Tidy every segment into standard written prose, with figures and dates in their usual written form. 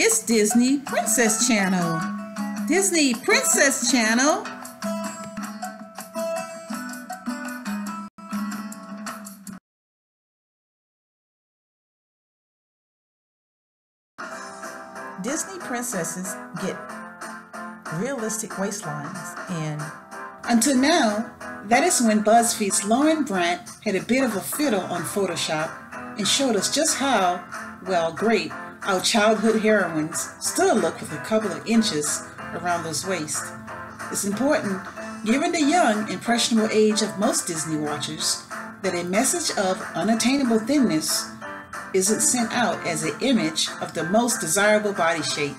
It's Disney Princess Channel. Disney Princess Channel. Disney princesses get realistic waistlines, and until now, that is when BuzzFeed's Loryn Brantz had a bit of a fiddle on Photoshop and showed us just how, well, great, our childhood heroines still look with a couple of inches around those waists. It's important, given the young, impressionable age of most Disney watchers, that a message of unattainable thinness isn't sent out as an image of the most desirable body shape.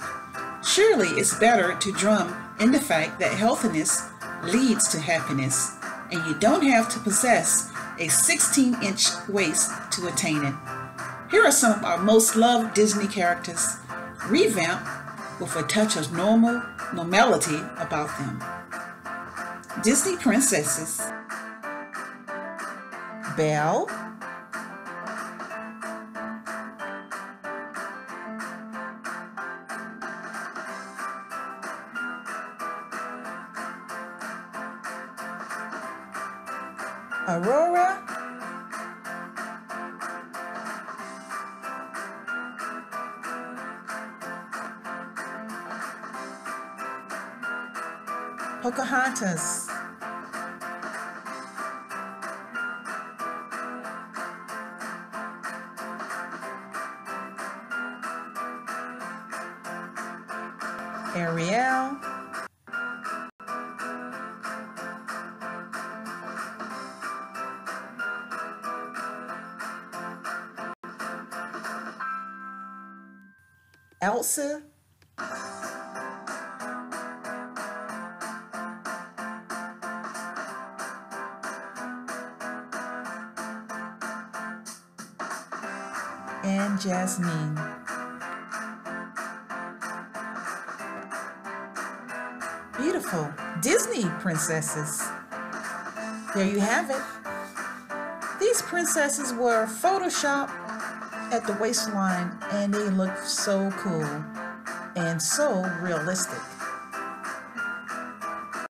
Surely it's better to drum in the fact that healthiness leads to happiness, and you don't have to possess a 16-inch waist to attain it. Here are some of our most loved Disney characters, revamped with a touch of normality about them. Disney princesses: Belle, Aurora, Pocahontas, Ariel, Elsa, and Jasmine. Beautiful Disney princesses. There you have it. These princesses were photoshopped at the waistline, and they look so cool and so realistic.